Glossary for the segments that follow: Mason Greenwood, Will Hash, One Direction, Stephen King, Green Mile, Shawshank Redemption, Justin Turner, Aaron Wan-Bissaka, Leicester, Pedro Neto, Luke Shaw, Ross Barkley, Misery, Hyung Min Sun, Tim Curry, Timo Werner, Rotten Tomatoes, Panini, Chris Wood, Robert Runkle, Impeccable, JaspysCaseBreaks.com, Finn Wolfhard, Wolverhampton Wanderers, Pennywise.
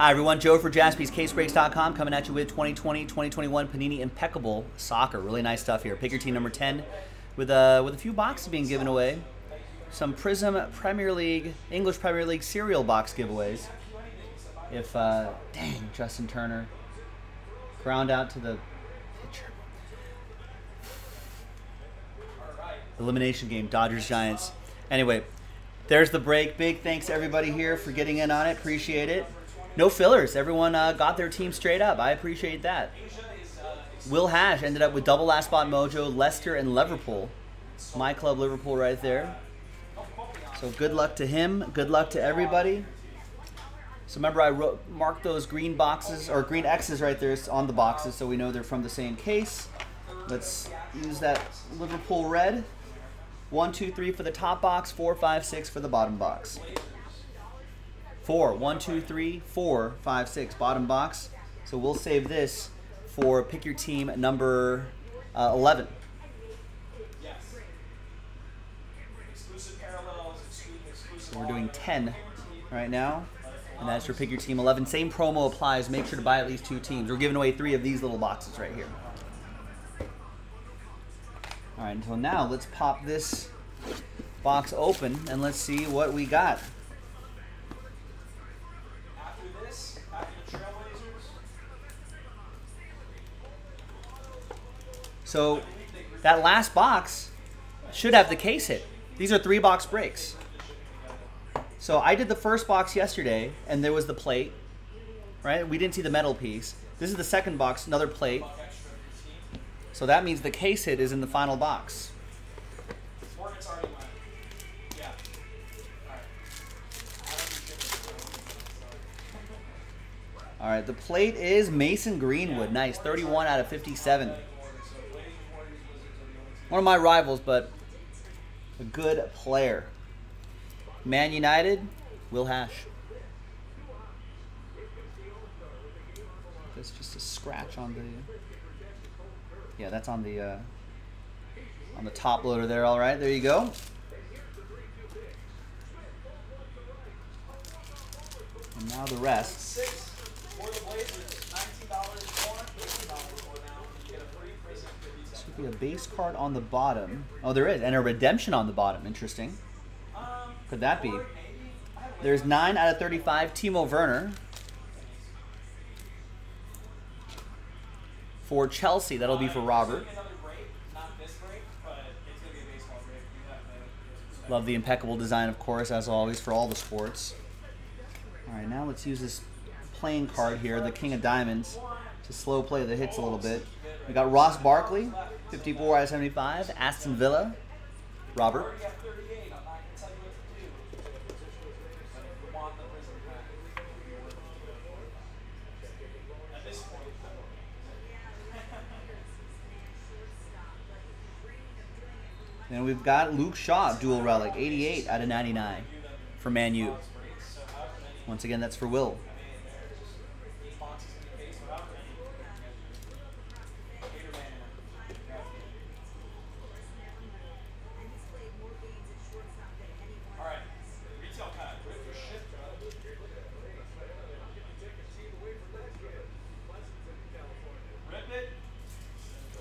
Hi everyone, Joe for JaspysCaseBreaks.com coming at you with 2020-2021 Panini Impeccable Soccer. Really nice stuff here. Pick your team number 10 with a few boxes being given away. Some Prism Premier League, English Premier League serial box giveaways. If, dang, Justin Turner ground out to the pitcher. Elimination game, Dodgers-Giants. Anyway, there's the break. Big thanks to everybody here for getting in on it. Appreciate it. No fillers. Everyone got their team straight up. I appreciate that. Will Hash ended up with double last spot mojo, Leicester and Liverpool. My club, Liverpool, right there. So good luck to him. Good luck to everybody. So remember, I marked those green boxes or green X's right there on the boxes, so we know they're from the same case. Let's use that Liverpool red. 1, 2, 3 for the top box. 4, 5, 6 for the bottom box. 4, 1, 2, 3, 4, 5, 6, bottom box. So we'll save this for pick your team number 11. So we're doing 10 right now, and that's for pick your team 11. Same promo applies. Make sure to buy at least 2 teams. We're giving away 3 of these little boxes right here. All right, until now, let's pop this box open and let's see what we got. So that last box should have the case hit. These are 3 box breaks. So I did the first box yesterday, and there was the plate, right? We didn't see the metal piece. This is the second box, another plate. So that means the case hit is in the final box. All right, the plate is Mason Greenwood. Nice, 31 out of 57. One of my rivals, but a good player. Man United, Will Hash. That's just a scratch on the. Yeah, that's on the top loader there. All right, there you go. And now the rest. Be a base card on the bottom. Oh, there is, and a redemption on the bottom. Interesting. Could that be? There's 9 out of 35. Timo Werner for Chelsea. That'll be for Robert. Love the impeccable design, of course, as always for all the sports. All right, now let's use this playing card here, the King of Diamonds, to slow play the hits a little bit. We got Ross Barkley, 54 out of 75, Aston Villa, Robert. Then we've got Luke Shaw, dual relic, 88 out of 99 for Man U. Once again, that's for Will.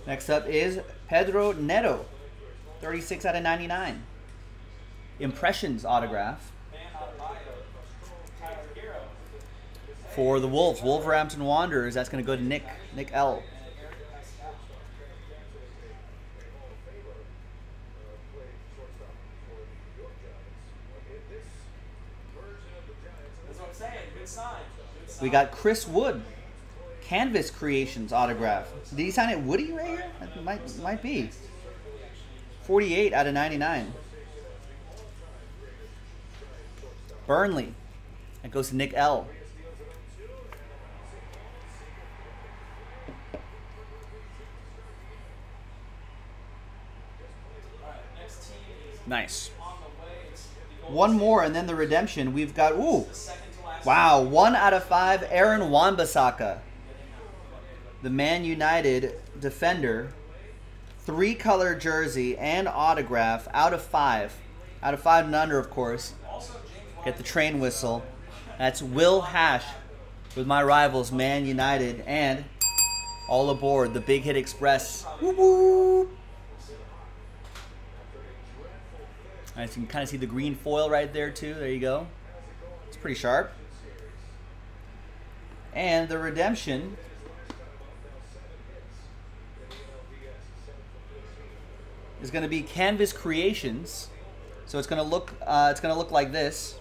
Next up is Pedro Neto, 36 out of 99. Impressions autograph for the Wolves, Wolverhampton Wanderers. That's going to go to Nick L. We got Chris Wood. Canvas Creations autograph. Did he sign it Woody right here? That might be. 48 out of 99. Burnley. That goes to Nick L. Nice. One more and then the redemption. We've got, ooh, wow, 1 out of 5, Aaron Wan-Bissaka. The Man United defender, 3-color jersey and autograph out of 5 and under, of course. Get the train whistle. That's Will Hash with my rivals, Man United, and all aboard the Big Hit Express. Woo woo! All right, so you can kind of see the green foil right there too. There you go. It's pretty sharp. And the redemption is going to be Canvas Creations. So it's going to look like this.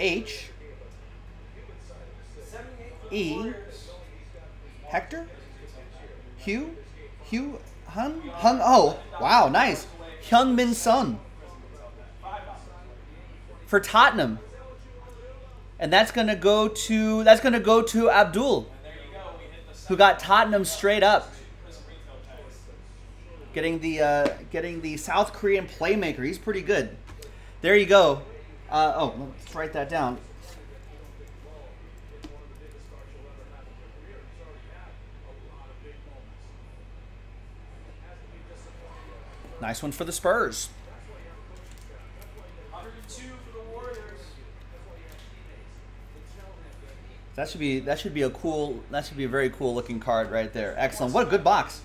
H E Hector Hugh Hung. Oh wow, nice. Hyung Min Sun for Tottenham. And that's gonna go to Abdul, who got Tottenham straight up. Getting the South Korean playmaker. He's pretty good. There you go. Oh, let's write that down. Nice one for the Spurs. That should be a cool, a very cool looking card right there. Excellent. What a good box.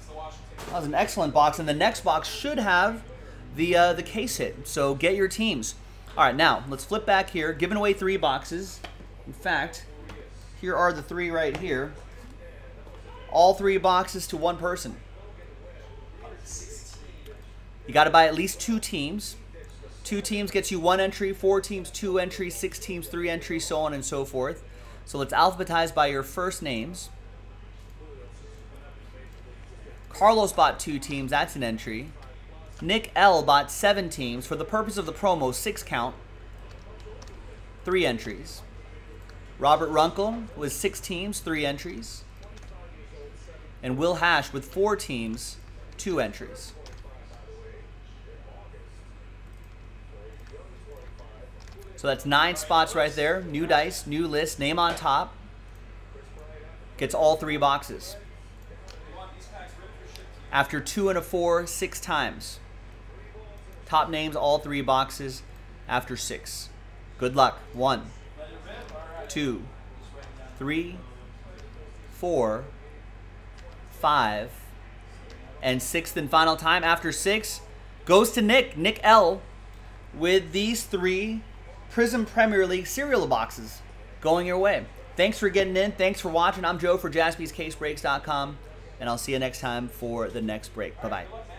That was an excellent box, and the next box should have the case hit. So get your teams. All right, now let's flip back here. Giving away 3 boxes. In fact, here are the 3 right here. All 3 boxes to 1 person. You got to buy at least 2 teams. 2 teams gets you 1 entry, 4 teams, 2 entries, 6 teams, 3 entries, so on and so forth. So let's alphabetize by your first names. Carlos bought 2 teams, that's an entry. Nick L bought 7 teams. For the purpose of the promo, 6 count, 3 entries. Robert Runkle with 6 teams, 3 entries. And Will Hash with 4 teams, 2 entries. So that's 9 spots right there. New dice, new list, name on top. Gets all 3 boxes. After 2 and a 4, 6 times. Top names, all 3 boxes after 6. Good luck. 1, 2, 3, 4, 5. And 6th and final time after 6 goes to Nick. Nick L with these 3 Prism Premier League cereal boxes going your way. Thanks for getting in. Thanks for watching. I'm Joe for JaspysCaseBreaks.com, and I'll see you next time for the next break. Bye-bye.